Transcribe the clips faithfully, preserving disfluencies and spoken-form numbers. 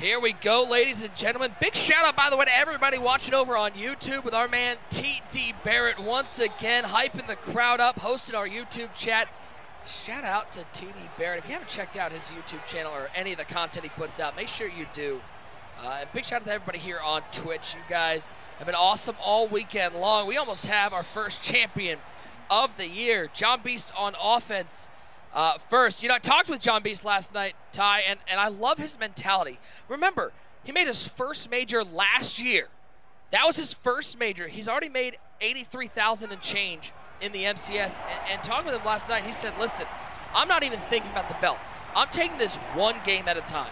Here we go, ladies and gentlemen. Big shout out, by the way, to everybody watching over on YouTube with our man T D. Barrett once again, hyping the crowd up, hosting our YouTube chat. Shout out to T D. Barrett. If you haven't checked out his YouTube channel or any of the content he puts out, make sure you do. Uh, and big shout out to everybody here on Twitch. You guys have been awesome all weekend long. We almost have our first champion of the year, JonBeast on offense. Uh, first, you know, I talked with JonBeast last night, Ty, and, and I love his mentality. Remember, he made his first major last year. That was his first major. He's already made eighty-three thousand and change in the M C S. And, and talking with him last night, he said, listen, I'm not even thinking about the belt. I'm taking this one game at a time.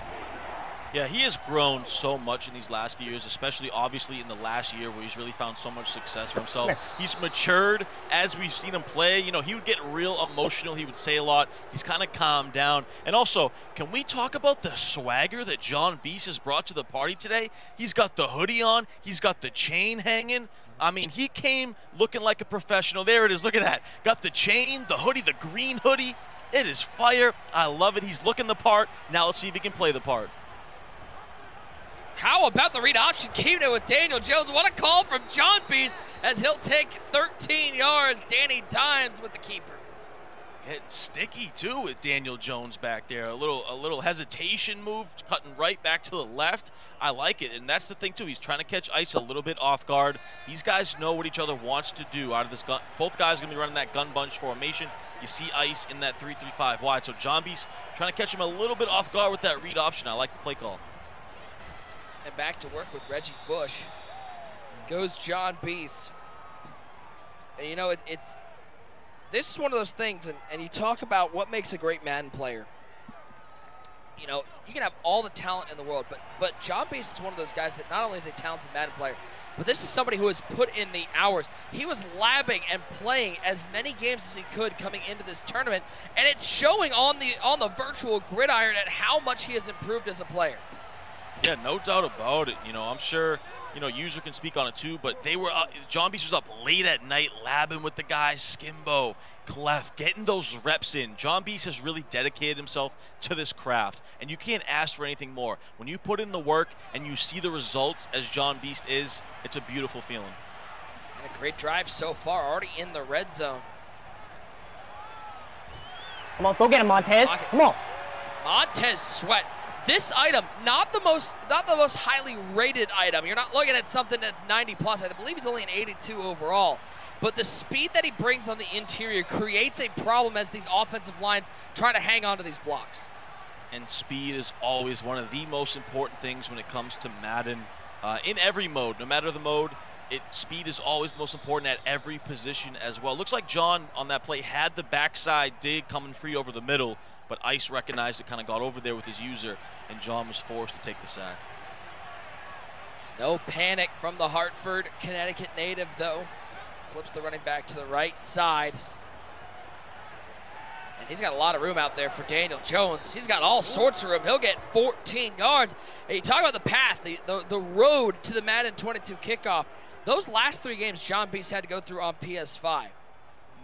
Yeah, he has grown so much in these last few years, especially obviously in the last year where he's really found so much success for himself. He's matured as we've seen him play. You know, he would get real emotional. He would say a lot. He's kind of calmed down. And also, can we talk about the swagger that JonBeast has brought to the party today? He's got the hoodie on. He's got the chain hanging. I mean, he came looking like a professional. There it is. Look at that. Got the chain, the hoodie, the green hoodie. It is fire. I love it. He's looking the part. Now let's see if he can play the part. How about the read option? Keeping it with Daniel Jones. What a call from JonBeast as he'll take thirteen yards. Danny Dimes with the keeper. Getting sticky too with Daniel Jones back there. A little, a little hesitation move, cutting right back to the left. I like it, and that's the thing too. He's trying to catch ice a little bit off guard. These guys know what each other wants to do out of this gun. Both guys are gonna be running that gun bunch formation. You see ice in that three three five wide. So JonBeast trying to catch him a little bit off guard with that read option. I like the play call. And back to work with Reggie Bush goes JonBeast. And you know, it, it's this is one of those things, and, and you talk about what makes a great Madden player. You know, you can have all the talent in the world, but but JonBeast is one of those guys that not only is a talented Madden player, but this is somebody who has put in the hours. He was labbing and playing as many games as he could coming into this tournament, and it's showing on the on the virtual gridiron at how much he has improved as a player. Yeah, no doubt about it. You know, I'm sure, you know, user can speak on it too, but they were, uh, JonBeast was up late at night labbing with the guys, Skimbo, Clef, getting those reps in. JonBeast has really dedicated himself to this craft, and you can't ask for anything more. When you put in the work and you see the results as JonBeast is, it's a beautiful feeling. And a great drive so far, already in the red zone. Come on, go get him, Montez. Come on. Montez Sweat. This item, not the most not the most highly rated item. You're not looking at something that's ninety plus. I believe he's only an eighty-two overall. But the speed that he brings on the interior creates a problem as these offensive lines try to hang on to these blocks. And speed is always one of the most important things when it comes to Madden. Uh, in every mode, no matter the mode, it speed is always the most important at every position as well. Looks like John on that play had the backside dig coming free over the middle, but Ice recognized it, kind of got over there with his user, and John was forced to take the sack. No panic from the Hartford, Connecticut native, though. Flips the running back to the right side. And he's got a lot of room out there for Daniel Jones. He's got all sorts of room. He'll get fourteen yards. And you talk about the path, the, the, the road to the Madden twenty-two kickoff. Those last three games JonBeast had to go through on P S five.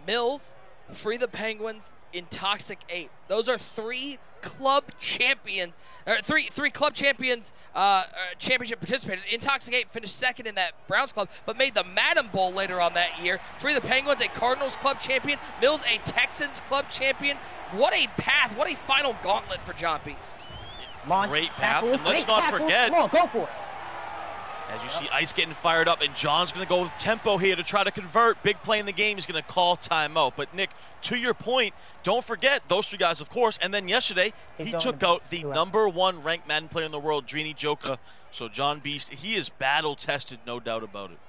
Mills, Free the Penguins, in Toxic Ape. Those are three club champions, or three three club champions, uh, championship participants. In Toxic Ape finished second in that Browns club, but made the Madden Bowl later on that year. Free the Penguins, a Cardinals club champion. Mills, a Texans club champion. What a path, what a final gauntlet for JonBeast. Great path, and let's not forget. Come on, go for it. As you see Ice getting fired up, and John's going to go with tempo here to try to convert. Big play in the game. He's going to call timeout. But, Nick, to your point, don't forget those three guys, of course. And then yesterday, he took out the number one ranked Madden player in the world, Drini Gjoka. So, JonBeast, he is battle-tested, no doubt about it.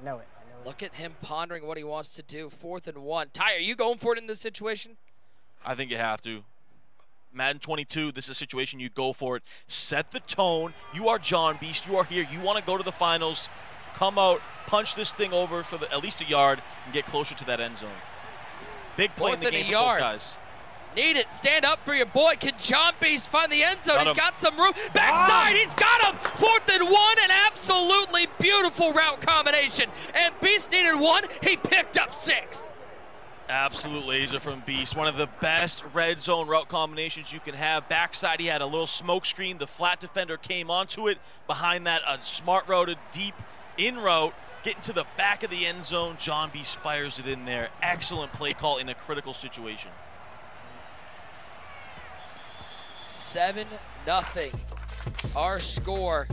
I know it. I know it. Look at him pondering what he wants to do. Fourth and one. Ty, are you going for it in this situation? I think you have to. Madden twenty-two, this is a situation you go for it. Set the tone. You are JonBeast. You are here. You want to go to the finals. Come out, punch this thing over for the, at least a yard, and get closer to that end zone. Big play in the game for both guys. Need it. Stand up for your boy. Can JonBeast find the end zone? He's got some room. Backside. He's got him. Fourth and one. An absolutely beautiful route combination. And Beast needed one. He picked up six. Absolute laser from Beast. One of the best red zone route combinations you can have. Backside, he had a little smoke screen. The flat defender came onto it. Behind that, a smart routed deep in route. Getting to the back of the end zone. JonBeast fires it in there. Excellent play call in a critical situation. seven nothing. Our score.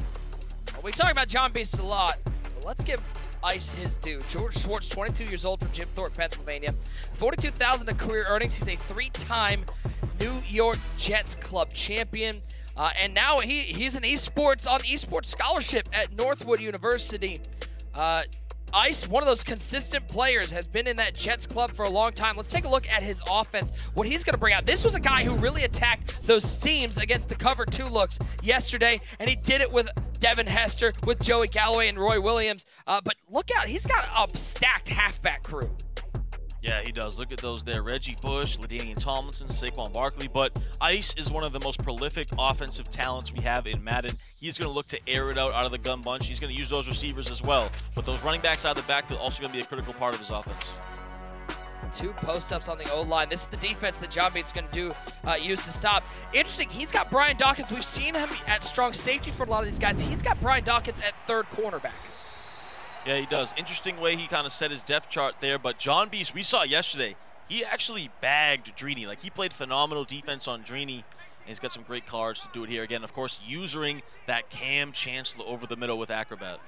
Well, we talk about JonBeast a lot, but let's give Ice his due. George Swartz, twenty-two years old, from Jim Thorpe, Pennsylvania. forty-two thousand in career earnings. He's a three-time New York Jets Club champion. Uh, and now he, he's an esports on esports scholarship at Northwood University. Uh, Ice, one of those consistent players, has been in that Jets club for a long time. Let's take a look at his offense, what he's going to bring out. This was a guy who really attacked those seams against the cover two looks yesterday, and he did it with Devin Hester, with Joey Galloway and Roy Williams. Uh, but look out, he's got a stacked halfback crew. Yeah, he does. Look at those there. Reggie Bush, LaDainian Tomlinson, Saquon Barkley. But Ice is one of the most prolific offensive talents we have in Madden. He's going to look to air it out out of the gun bunch. He's going to use those receivers as well. But those running backs out of the back are also going to be a critical part of his offense. Two post-ups on the O-line. This is the defense that JonBeast's going to do uh, use to stop. Interesting, he's got Brian Dawkins. We've seen him at strong safety for a lot of these guys. He's got Brian Dawkins at third cornerback. Yeah, he does. Interesting way he kind of set his depth chart there. But JonBeast, we saw yesterday, he actually bagged Drini. Like, he played phenomenal defense on Drini, and he's got some great cards to do it here. Again, of course, using that Kam Chancellor over the middle with Acrobat.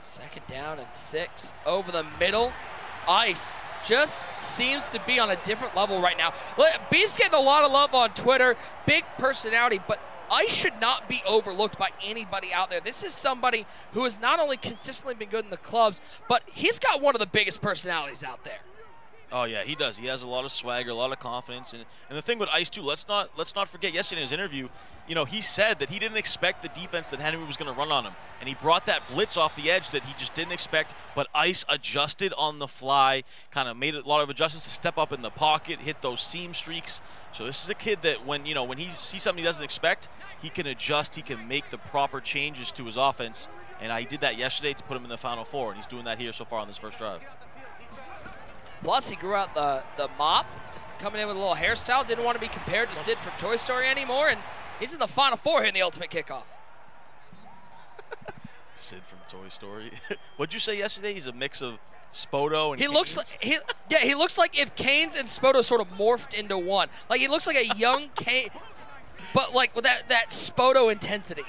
Second down and six. Over the middle. Ice just seems to be on a different level right now. Beast's getting a lot of love on Twitter. Big personality, but Ice should not be overlooked by anybody out there. This is somebody who has not only consistently been good in the clubs, but he's got one of the biggest personalities out there. Oh yeah, he does. He has a lot of swagger, a lot of confidence, and and the thing with Ice too, let's not let's not forget yesterday in his interview, you know, he said that he didn't expect the defense that Henry was going to run on him, and he brought that blitz off the edge that he just didn't expect, but Ice adjusted on the fly, kind of made a lot of adjustments to step up in the pocket, hit those seam streaks. So this is a kid that when, you know, when he sees something he doesn't expect, he can adjust, he can make the proper changes to his offense, and I did that yesterday to put him in the Final Four, and he's doing that here so far on this first drive. Plus, he grew out the, the mop, coming in with a little hairstyle. Didn't want to be compared to Sid from Toy Story anymore, and he's in the Final Four here in the Ultimate Kickoff. Sid from Toy Story. What'd you say yesterday? He's a mix of Spoto and he Canes? Looks like he, yeah, he looks like if Canes and Spoto sort of morphed into one. Like, he looks like a young Canes, but like with that, that Spoto intensity.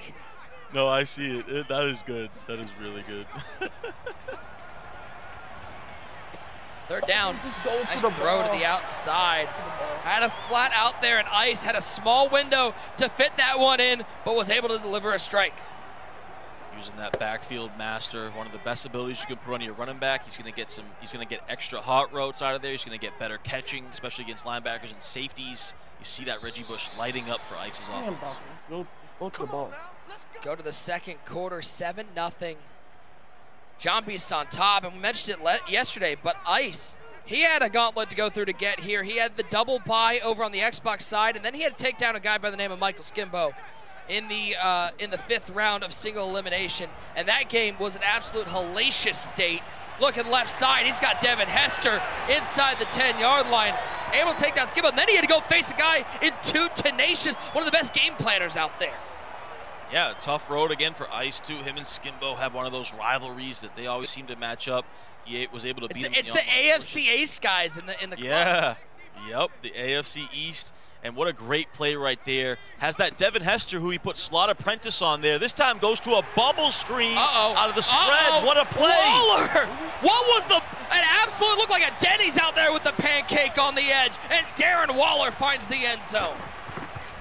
No, I see it. it. That is good. That is really good. Third down, nice throw to the outside. Had a flat out there, and Ice had a small window to fit that one in, but was able to deliver a strike. Using that backfield master, one of the best abilities you can put on your running back. He's gonna get some, he's gonna get extra hot routes out of there. He's gonna get better catching, especially against linebackers and safeties. You see that Reggie Bush lighting up for Ice's offense. Go, go to the ball. Go to the second quarter, seven nothing. JonBeast on top, and we mentioned it le yesterday, but Ice, he had a gauntlet to go through to get here. He had the double bye over on the Xbox side, and then he had to take down a guy by the name of Michael Skimbo in the uh, in the fifth round of single elimination, and that game was an absolute hellacious date. Looking left side, he's got Devin Hester inside the ten-yard line, able to take down Skimbo, and then he had to go face a guy in two tenacious, one of the best game planners out there. Yeah, tough road again for Ice, too. Him and Skimbo have one of those rivalries that they always seem to match up. He was able to beat him. It's the A F C East guys in the in the club. Yeah, yep, the A F C East. And what a great play right there. Has that Devin Hester, who he put slot apprentice on there. This time goes to a bubble screen uh-oh. out of the spread. Uh-oh. What a play. Waller! What was the, an absolute, looked like a Denny's out there with the pancake on the edge. And Darren Waller finds the end zone.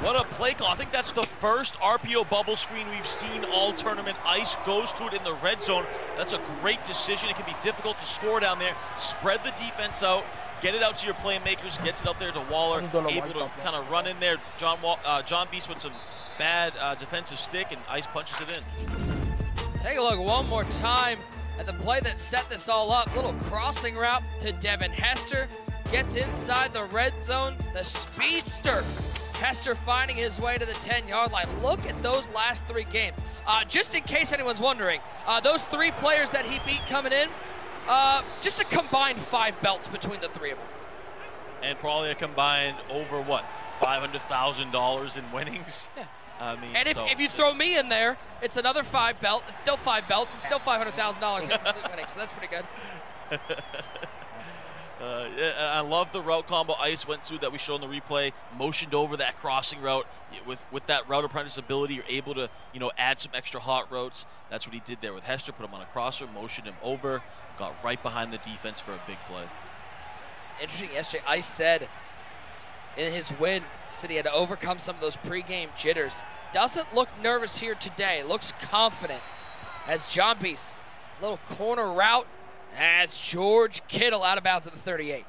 What a play call. I think that's the first R P O bubble screen we've seen all tournament. Ice goes to it in the red zone. That's a great decision. It can be difficult to score down there. Spread the defense out. Get it out to your playmakers. Gets it up there to Waller. Able to kind of run in there. John Wall, uh, JonBeast with some bad uh, defensive stick, and Ice punches it in. Take a look one more time at the play that set this all up. Little crossing route to Devin Hester. Gets inside the red zone. The speedster. Hester finding his way to the ten-yard line. Look at those last three games. Uh, just in case anyone's wondering, uh, those three players that he beat coming in, Uh, just a combined five belts between the three of them. And probably a combined over, what, five hundred thousand dollars in winnings? Yeah. I mean, and if, so if you throw me in there, it's another five belts. It's still five belts. It's still five hundred thousand dollars in winnings, so that's pretty good. Uh, I love the route combo Ice went through that we showed in the replay, motioned over that crossing route. With with that route apprentice ability, you're able to, you know, add some extra hot routes. That's what he did there with Hester, put him on a crosser, motioned him over, got right behind the defense for a big play. It's interesting, yesterday Ice said in his win, he said he had to overcome some of those pregame jitters. Doesn't look nervous here today, looks confident. As JonBeast, little corner route. That's George Kittle out of bounds at the thirty-eight.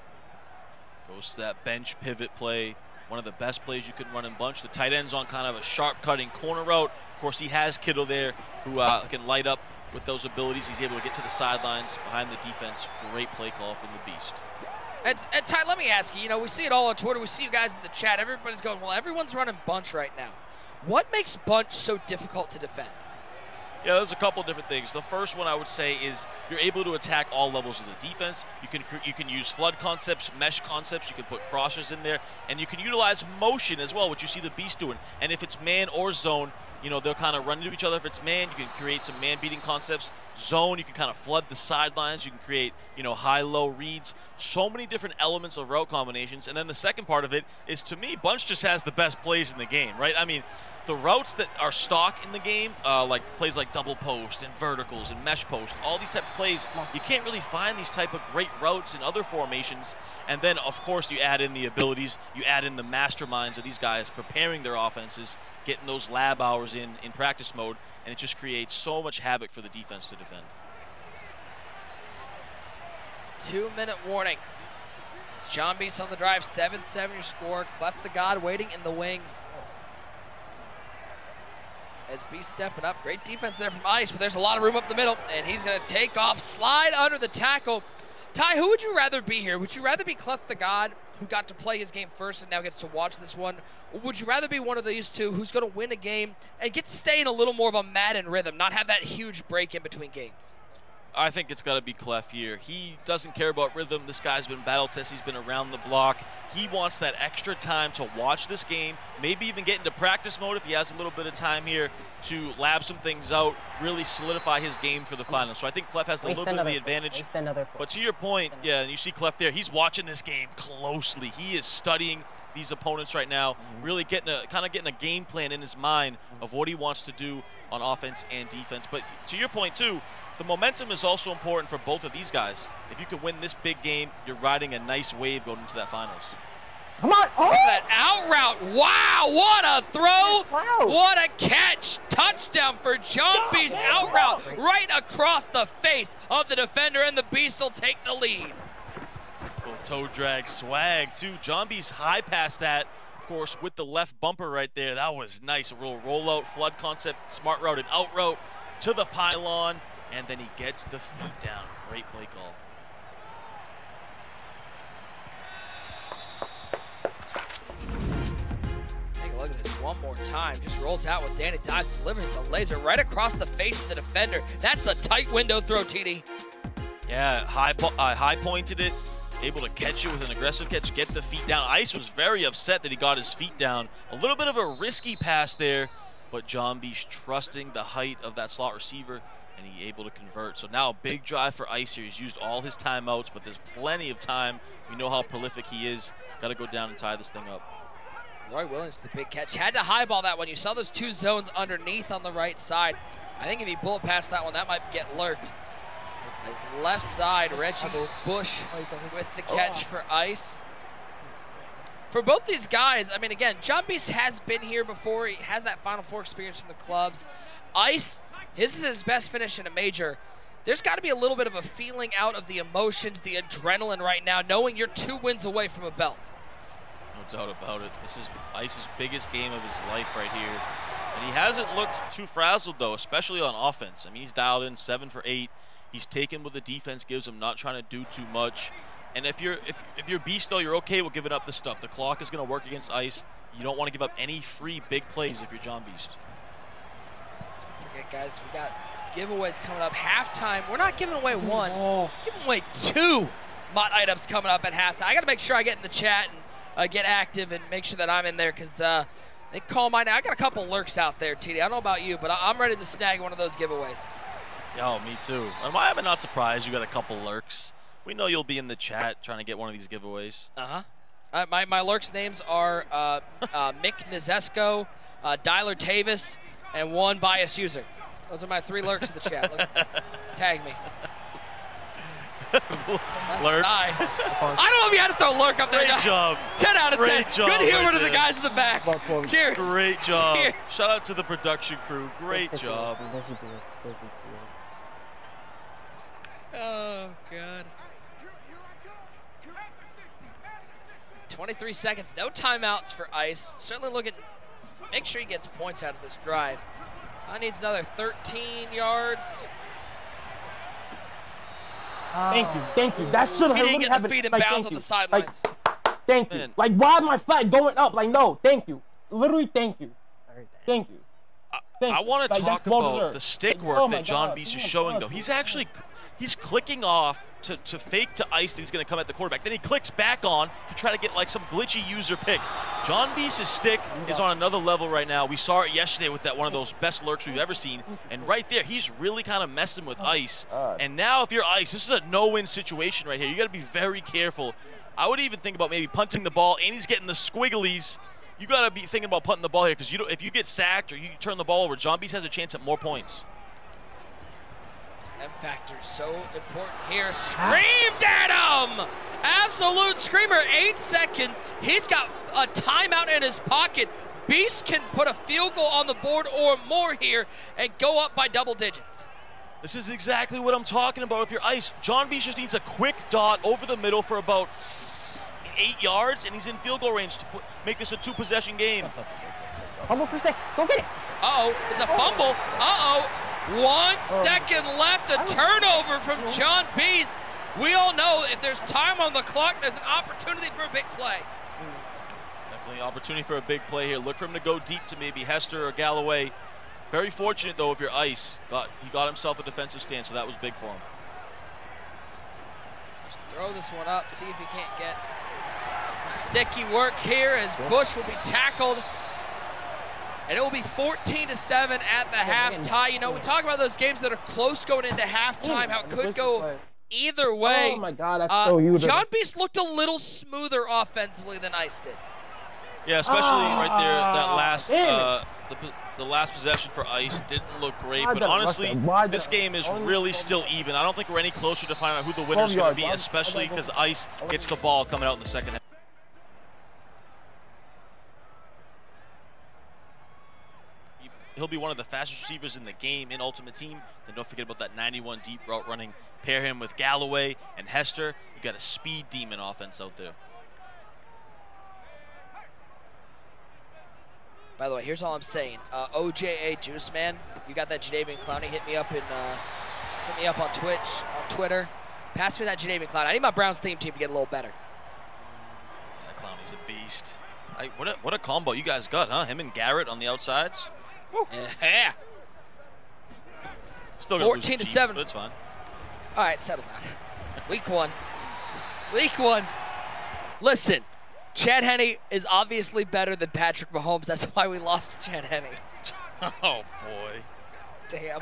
Goes to that bench pivot play. One of the best plays you can run in bunch. The tight end's on kind of a sharp cutting corner route. Of course, he has Kittle there who uh, can light up with those abilities. He's able to get to the sidelines behind the defense. Great play call from the Beast. And, and Ty, let me ask you, you know, we see it all on Twitter. We see you guys in the chat. Everybody's going, well, everyone's running bunch right now. What makes bunch so difficult to defend? Yeah, there's a couple different things. The first one I would say is you're able to attack all levels of the defense. You can you can use flood concepts, mesh concepts. You can put crossers in there, and you can utilize motion as well, which you see the Beast doing. And if it's man or zone, you know they'll kind of run into each other. If it's man, you can create some man-beating concepts. Zone, you can kind of flood the sidelines. You can create you know high-low reads. So many different elements of route combinations. And then the second part of it is, to me, bunch just has the best plays in the game, right? I mean, the routes that are stock in the game, uh, like plays like double post and verticals and mesh post, all these type of plays, you can't really find these type of great routes in other formations. And then, of course, you add in the abilities, you add in the masterminds of these guys preparing their offenses, getting those lab hours in in practice mode, and it just creates so much havoc for the defense to defend. Two-minute warning. It's JonBeast on the drive, seven seven your score. Clef the God waiting in the wings. As Beast stepping up, great defense there from Ice, but there's a lot of room up the middle, and he's gonna take off, slide under the tackle. Ty, who would you rather be here? Would you rather be Clef the God, who got to play his game first and now gets to watch this one? Or would you rather be one of these two who's gonna win a game and get to stay in a little more of a Madden rhythm, not have that huge break in between games? I think it's gotta be Clef here. He doesn't care about rhythm. This guy's been battle tested, he's been around the block. He wants that extra time to watch this game, maybe even get into practice mode if he has a little bit of time here to lab some things out, really solidify his game for the final. So I think Clef has a little bit of the advantage. But to your point, yeah, and you see Clef there, he's watching this game closely. He is studying these opponents right now, really getting a kind of getting a game plan in his mind of what he wants to do on offense and defense. But to your point too, the momentum is also important for both of these guys. If you can win this big game, you're riding a nice wave going into that finals. Come on! Oh! That out route! Wow! What a throw! Wow. What a catch! Touchdown for JonBeast! Out route right across the face of the defender, and the Beast will take the lead. Little toe drag swag too. JonBeast high pass that, of course, with the left bumper right there. That was nice. A real rollout, flood concept, smart route, and out route to the pylon. And then he gets the feet down. Great play call. Take a look at this one more time. Just rolls out with Danny Dodge, delivers a laser right across the face of the defender. That's a tight window throw, T D. Yeah, high, po uh, high pointed it. Able to catch it with an aggressive catch, get the feet down. Ice was very upset that he got his feet down. A little bit of a risky pass there, but JonBeast trusting the height of that slot receiver. And he's able to convert. So now a big drive for Ice here. He's used all his timeouts, but there's plenty of time. We know how prolific he is. Got to go down and tie this thing up. Roy Williams with the big catch. Had to highball that one. You saw those two zones underneath on the right side. I think if he bullet past that one, that might get lurked. His left side, Reggie Bush with the catch for Ice. For both these guys, I mean, again, JonBeast has been here before. He has that Final Four experience from the clubs. Ice, this is his best finish in a major. There's got to be a little bit of a feeling out of the emotions, the adrenaline right now, knowing you're two wins away from a belt. No doubt about it. This is Ice's biggest game of his life right here. And he hasn't looked too frazzled, though, especially on offense. I mean, he's dialed in seven for eight. He's taken what the defense gives him, not trying to do too much. And if you're, if, if you're Beast, though, you're okay with giving up the stuff. The clock is going to work against Ice. You don't want to give up any free big plays if you're JonBeast. Guys, we got giveaways coming up. Halftime, we're not giving away one. Oh. Giving away two mod items coming up at halftime. I got to make sure I get in the chat and uh, get active and make sure that I'm in there because uh, they call my name. I got a couple lurks out there, T D. I don't know about you, but I I'm ready to snag one of those giveaways. Yo, me too. And why am I not surprised you got a couple lurks? We know you'll be in the chat trying to get one of these giveaways. Uh-huh. Uh, my, my lurks names are uh, uh, Mick Nizesco, uh, Dyler Tavis, and one biased user. Those are my three lurks in the chat. Look, tag me. Lurk. I. I don't know if you had to throw lurk up there. Great job. ten out of ten. Great job. Good humor right to there. The guys in the back. Cheers. Great job. Cheers. Shout out to the production crew. Great job. Oh, God. twenty-three seconds. No timeouts for Ice. Certainly look at. Make sure he gets points out of this drive. I needs another thirteen yards. Oh. Thank you, thank you. That should have really happened. He didn't get the feet and like, bounds on the sidelines. Like, thank you. Man. Like, why am I flat going up? Like, no, thank you. Literally, thank you. Thank you. Thank I, I want to like, talk about the stick like, work oh that JonBeast is showing, though. He's actually, he's clicking off to, to fake to Ice that he's going to come at the quarterback. Then he clicks back on to try to get, like, some glitchy user pick. JonBeast's stick is on another level right now. We saw it yesterday with that one of those best lurks we've ever seen. And right there, he's really kind of messing with Ice. And now if you're Ice, this is a no-win situation right here. You got to be very careful. I would even think about maybe punting the ball, and he's getting the squigglies. You got to be thinking about punting the ball here because you don't, if you get sacked or you turn the ball over, JonBeast has a chance at more points. That factor is so important here. Screamed at him! Absolute screamer, eight seconds. He's got a timeout in his pocket. Beast can put a field goal on the board or more here and go up by double digits. This is exactly what I'm talking about with your Ice. JonBeast just needs a quick dot over the middle for about eight yards, and he's in field goal range to put, make this a two-possession game. Fumble for six. Go get it. Uh-oh. It's a fumble. Uh-oh. One second left, a turnover from JonBeast. We all know if there's time on the clock, there's an opportunity for a big play. Definitely an opportunity for a big play here. Look for him to go deep to maybe Hester or Galloway. Very fortunate, though, if you're Ice. Got, he got himself a defensive stand, so that was big for him. Just throw this one up, see if he can't get some sticky work here as Bush will be tackled. And it will be fourteen to seven at the half tie. You know, we talk about those games that are close going into halftime, how it could go either way. Oh, my God. That's uh, so huge. JonBeast looked a little smoother offensively than Ice did. Yeah, especially oh, right there, that last uh, the, the last possession for Ice didn't look great. But honestly, this game is really still even. I don't think we're any closer to finding out who the winner is going to be, especially because Ice gets the ball coming out in the second half. He'll be one of the fastest receivers in the game in Ultimate Team. Then don't forget about that ninety-one deep route running. Pair him with Galloway and Hester. You got a speed demon offense out there. By the way, here's all I'm saying. Uh, O J A Juice Man, you got that Jadeveon Clowney. Hit me up in, uh, hit me up on Twitch, on Twitter. Pass me that Jadeveon Clowney. I need my Browns theme team to get a little better. That Clowney's a beast. I, what a, what a combo you guys got, huh? Him and Garrett on the outsides. Yeah. Still gonna fourteen lose to seven. That's fine. All right, settle down. Week one. Week one. Listen, Chad Henne is obviously better than Patrick Mahomes. That's why we lost to Chad Henne. Oh boy. Damn.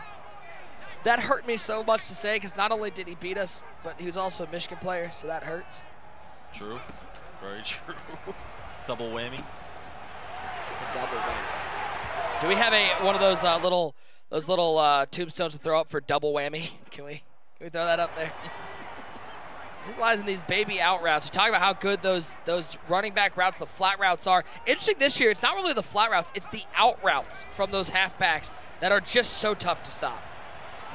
That hurt me so much to say because not only did he beat us, but he was also a Michigan player, so that hurts. True. Very true. Double whammy. It's a double whammy. Do we have a one of those uh, little those little uh, tombstones to throw up for double whammy? Can we can we throw that up there? He's lies in these baby out routes. We're talking about how good those those running back routes, the flat routes are. Interesting this year, it's not really the flat routes, it's the out routes from those halfbacks that are just so tough to stop.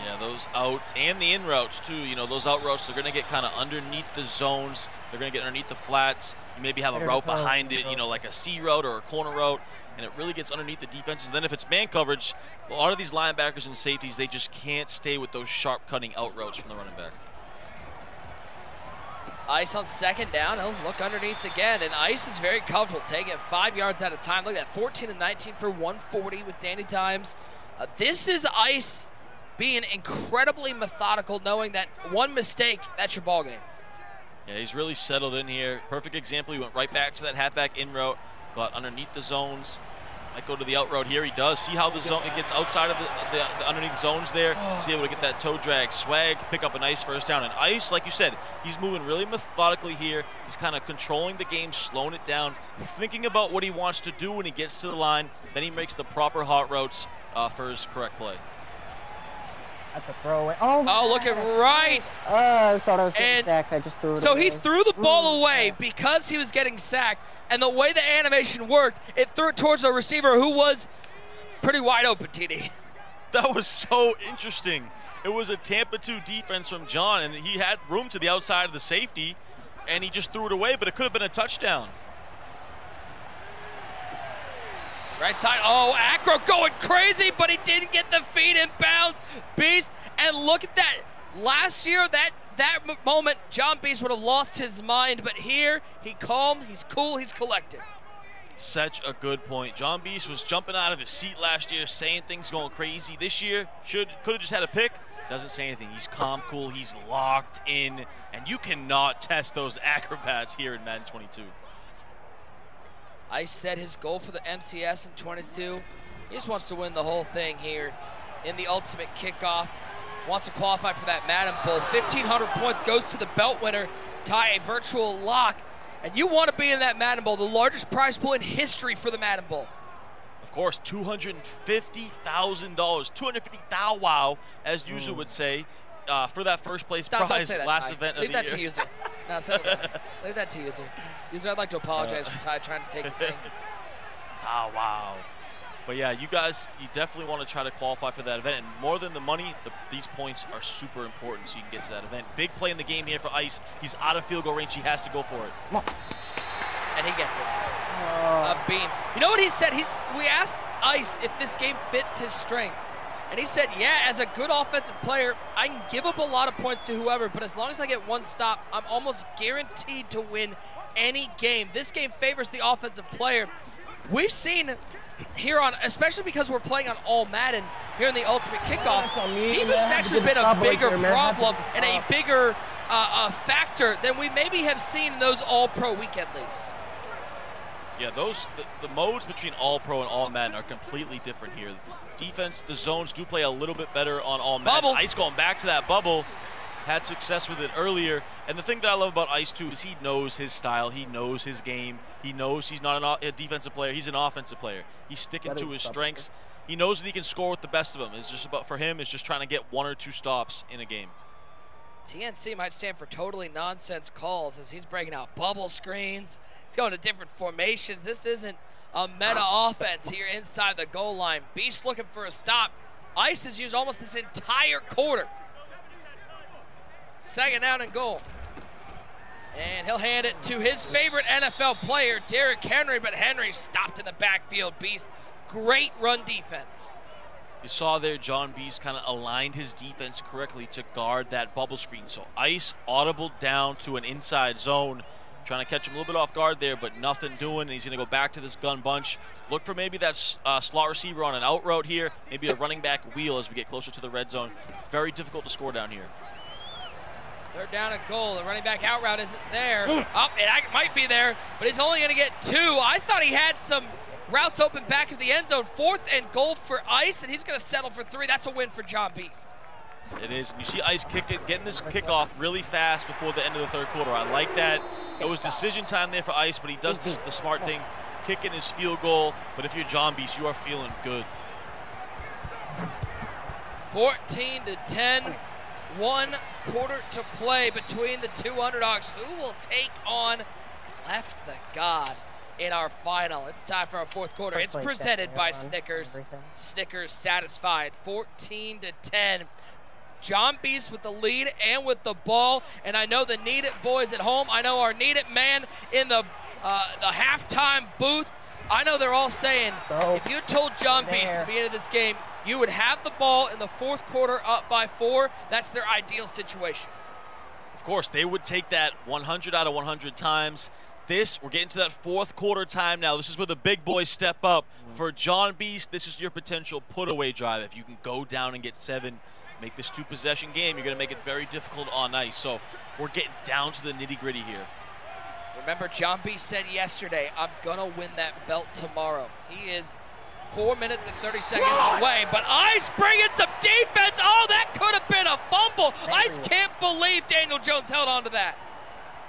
Yeah, those outs and the in routes too. You know, those out routes, they're gonna get kind of underneath the zones. They're gonna get underneath the flats. You maybe have a route behind it. You know, like a C route or a corner route. And it really gets underneath the defenses. And then if it's man coverage, a lot of these linebackers and safeties, they just can't stay with those sharp cutting out routes from the running back. Ice on second down. He'll look underneath again. And Ice is very comfortable taking it five yards at a time. Look at that, fourteen and nineteen for one forty with Danny Dimes. Uh, this is Ice being incredibly methodical, knowing that one mistake, that's your ball game. Yeah, he's really settled in here. Perfect example. He went right back to that halfback in route, got underneath the zones. Might go to the out route here. He does. See how the zone it gets outside of the, the, the underneath zones there. Oh. He's able to get that toe drag. Swag, pick up a nice first down. And Ice, like you said, he's moving really methodically here. He's kind of controlling the game, slowing it down, thinking about what he wants to do when he gets to the line. Then he makes the proper hot routes uh, for his correct play. At the throwaway. Oh, oh look at right. Oh, I thought I was getting and sacked. I just threw it So away. He threw the ball away mm. because he was getting sacked. And the way the animation worked, it threw it towards the receiver who was pretty wide open, T D. That was so interesting. It was a Tampa two defense from John, and he had room to the outside of the safety, and he just threw it away, but it could have been a touchdown. Right side, oh, Acro going crazy, but he didn't get the feet in bounds. Beast, and look at that. Last year, that that moment, JonBeast would have lost his mind, but here, he calm, he's cool, he's collected. Such a good point. JonBeast was jumping out of his seat last year, saying things going crazy. This year, should could have just had a pick. Doesn't say anything. He's calm, cool, he's locked in, and you cannot test those acrobats here in Madden twenty-two. I said his goal for the M C S in twenty-two, he just wants to win the whole thing here in the Ultimate Kickoff. Wants to qualify for that Madden Bowl. fifteen hundred points goes to the belt winner, tie a virtual lock. And you want to be in that Madden Bowl, the largest prize pool in history for the Madden Bowl. Of course, two hundred fifty thousand dollars, two hundred fifty thousand dollars, wow, as mm. user would say, uh, for that first place Stop, prize that, last Ty. event Leave of the year. Leave that to user. No, say that. Leave that to user. User, I'd like to apologize uh. for Ty trying to take the thing. Ah, oh, wow. But yeah, you guys, you definitely want to try to qualify for that event. And more than the money, the, these points are super important so you can get to that event. Big play in the game here for Ice. He's out of field goal range. He has to go for it. And he gets it. Oh. A beam. You know what he said? He's, we asked Ice if this game fits his strengths. And he said, yeah, as a good offensive player, I can give up a lot of points to whoever, but as long as I get one stop, I'm almost guaranteed to win any game. This game favors the offensive player. We've seen here on, especially because we're playing on all Madden here in the Ultimate Kickoff, defense has actually been a bigger problem and a bigger uh, uh, factor than we maybe have seen in those all-pro weekend leagues. Yeah, those the, the modes between all-pro and all Madden are completely different here. Defense, the zones do play a little bit better on all Madden. Bubble. Ice going back to that bubble. Had success with it earlier, and the thing that I love about Ice too is he knows his style, he knows his game, he knows he's not an a defensive player, he's an offensive player. He's sticking to his strengths. He knows that he can score with the best of them. It's just about for him, it's just trying to get one or two stops in a game. T N C might stand for totally nonsense calls as he's breaking out bubble screens. He's going to different formations. This isn't a meta offense here inside the goal line. Beast looking for a stop. Ice has used almost this entire quarter. Second down and goal. And he'll hand it to his favorite N F L player, Derrick Henry, but Henry stopped in the backfield. Beast, great run defense. You saw there JonBeast kind of aligned his defense correctly to guard that bubble screen. So Ice audible down to an inside zone, trying to catch him a little bit off guard there, but nothing doing. And he's going to go back to this gun bunch. Look for maybe that uh, slot receiver on an out route here, maybe a running back wheel as we get closer to the red zone. Very difficult to score down here. Third down and goal. The running back out route isn't there. Oh, it might be there, but he's only going to get two. I thought he had some routes open back of the end zone. Fourth and goal for Ice, and he's going to settle for three. That's a win for JonBeast. It is. You see Ice kick it, getting this kickoff really fast before the end of the third quarter. I like that. It was decision time there for Ice, but he does the smart thing, kicking his field goal. But if you're JonBeast, you are feeling good. fourteen to ten. One quarter to play between the two underdogs. Who will take on Clef the God in our final? It's time for our fourth quarter. It's presented by Snickers. Snickers satisfied. fourteen to ten. JonBeast with the lead and with the ball. And I know the Need It boys at home. I know our Need It man in the uh, the halftime booth. I know they're all saying, if you told JonBeast at the beginning of this game, you would have the ball in the fourth quarter up by four. That's their ideal situation. Of course, they would take that one hundred out of one hundred times. This, we're getting to that fourth quarter time now. This is where the big boys step up. For JonBeast, this is your potential put-away drive. If you can go down and get seven, make this two-possession game, you're going to make it very difficult on ice. So we're getting down to the nitty-gritty here. Remember, JonBeast said yesterday, I'm going to win that belt tomorrow. He is four minutes and thirty seconds what? away, but Ice bringing some defense. Oh, that could have been a fumble. Ice can't believe Daniel Jones held on to that.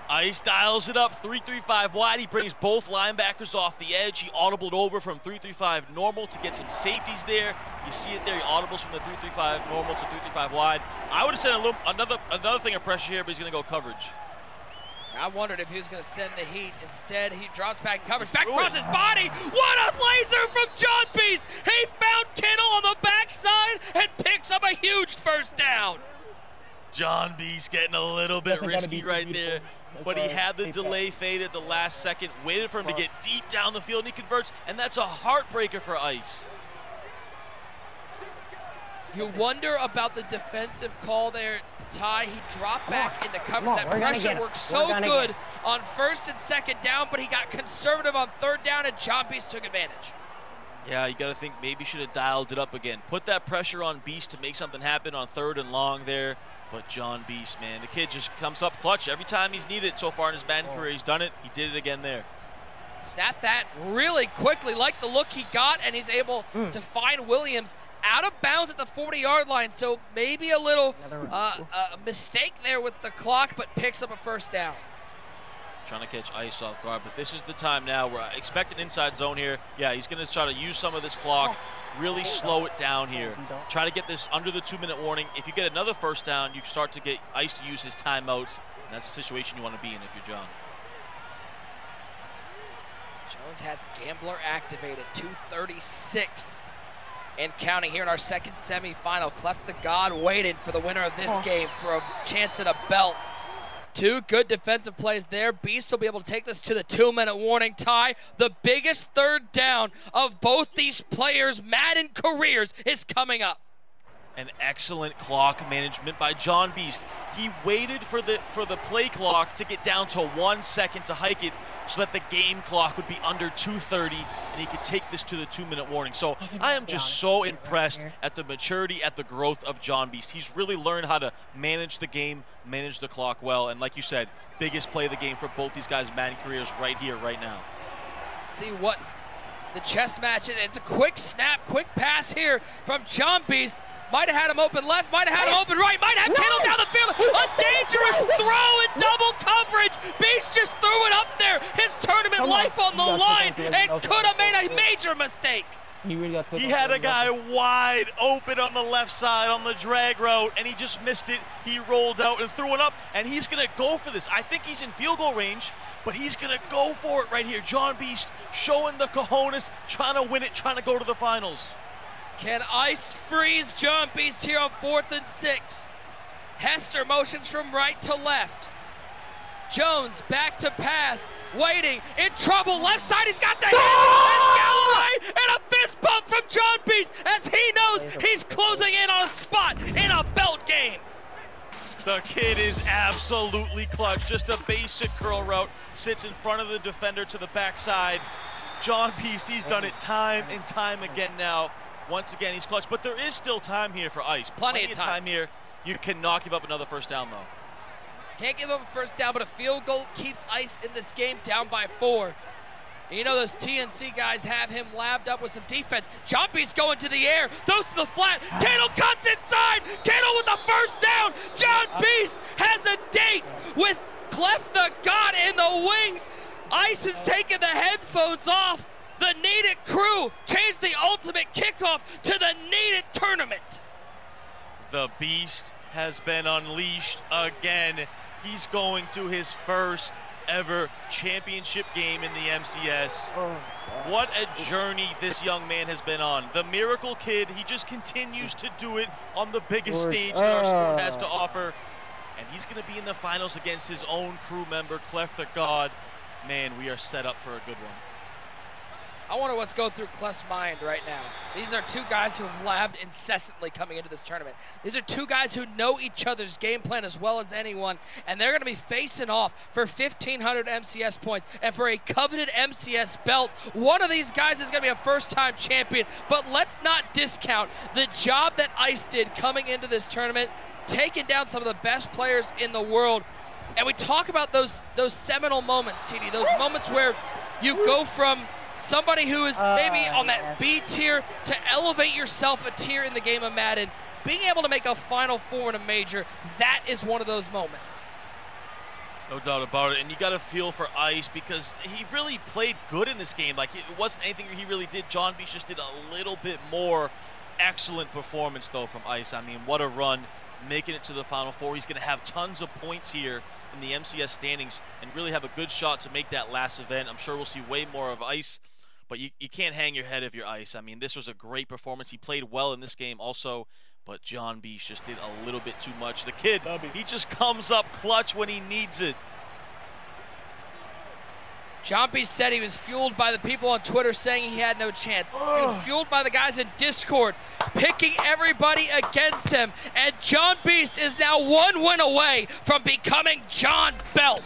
Ice dials it up, three three five wide. He brings both linebackers off the edge. He audibled over from three three five normal to get some safeties there. You see it there, he audibles from the three three five normal to three three five wide. I would have sent a little, another, another thing of pressure here, but he's gonna go coverage. I wondered if he was gonna send the heat. Instead, he drops back in coverage, back across his body. What a laser from JonBeast! He found Kittle on the backside and picks up a huge first down. JonBeast getting a little bit risky right there. But he had the delay fade at the last second, waited for him to get deep down the field, and he converts, and that's a heartbreaker for Ice. You wonder about the defensive call there, Ty. He dropped back into coverage. That pressure worked so good on first and second down, but he got conservative on third down, and JonBeast took advantage. Yeah, you got to think maybe should have dialed it up again. Put that pressure on Beast to make something happen on third and long there. But JonBeast, man, the kid just comes up clutch every time he's needed so far in his Madden career. He's done it. He did it again there. Snap that really quickly. Like the look he got, and he's able mm. to find Williams out of bounds at the forty-yard line. So maybe a little uh, a mistake there with the clock, but picks up a first down. Trying to catch Ice off guard, but this is the time now where I expect an inside zone here. Yeah, he's going to try to use some of this clock, really slow it down here. Try to get this under the two-minute warning. If you get another first down, you start to get Ice to use his timeouts, and that's the situation you want to be in if you're John. Jones has Gambler activated, two thirty-six and counting here in our second semifinal. Clef the God waited for the winner of this game for a chance at a belt. Two good defensive plays there. Beast will be able to take this to the two-minute warning tie. The biggest third down of both these players' Madden careers is coming up. An excellent clock management by JonBeast. He waited for the for the play clock to get down to one second to hike it so that the game clock would be under two thirty and he could take this to the two-minute warning. So I am just so impressed at the maturity, at the growth of JonBeast. He's really learned how to manage the game, manage the clock well, and like you said, biggest play of the game for both these guys' Madden careers right here, right now. See what the chess match is. It's a quick snap, quick pass here from JonBeast. Might have had him open left, might have had him open right, might have Kittle down the field. A dangerous throw in double coverage. Beast just threw it up there. His tournament life on the line and could have made a major mistake. He had a guy wide open on the left side on the drag route, and he just missed it. He rolled out and threw it up, and he's going to go for this. I think he's in field goal range, but he's going to go for it right here. JonBeast showing the cojones, trying to win it, trying to go to the finals. Can Ice freeze JonBeast here on fourth and six? Hester motions from right to left. Jones back to pass, waiting, in trouble, left side, he's got the handle, ah! Galloway, and a fist bump from JonBeast as he knows he's closing in on a spot in a belt game. The kid is absolutely clutch, just a basic curl route, sits in front of the defender to the backside. JonBeast, he's done it time and time again now. Once again, he's clutch, but there is still time here for Ice. Plenty, Plenty of time. time here. You cannot give up another first down, though. Can't give up a first down, but a field goal keeps Ice in this game down by four. You know those T N C guys have him labbed up with some defense. JonBeast going to the air, throws to the flat. Kittle cuts inside. Kittle with the first down. JonBeast has a date with Clef the God in the wings. Ice has taken the headphones off. The Need It crew changed the Ultimate Kickoff to the Need It tournament. The Beast has been unleashed again. He's going to his first ever championship game in the M C S. What a journey this young man has been on. The miracle kid, he just continues to do it on the biggest stage that our sport has to offer. And he's going to be in the finals against his own crew member, Clef the God. Man, we are set up for a good one. I wonder what's going through Clef's mind right now. These are two guys who have labbed incessantly coming into this tournament. These are two guys who know each other's game plan as well as anyone, and they're going to be facing off for fifteen hundred M C S points and for a coveted M C S belt. One of these guys is going to be a first-time champion, but let's not discount the job that Ice did coming into this tournament, taking down some of the best players in the world. And we talk about those those seminal moments, T D, those moments where you go from somebody who is maybe on that B tier to elevate yourself a tier in the game of Madden. Being able to make a Final Four in a major, that is one of those moments. No doubt about it, and you got a feel for Ice because he really played good in this game. Like, it wasn't anything he really did. JonBeast just did a little bit more. Excellent performance, though, from Ice. I mean, what a run, making it to the Final Four. He's going to have tons of points here in the M C S standings and really have a good shot to make that last event. I'm sure we'll see way more of Ice, but you, you can't hang your head if you're Ice. I mean, this was a great performance. He played well in this game also, but JonBeast just did a little bit too much. The kid, he just comes up clutch when he needs it. JonBeast said he was fueled by the people on Twitter saying he had no chance. Oh. He was fueled by the guys in Discord, picking everybody against him. And JonBeast is now one win away from becoming John Belt.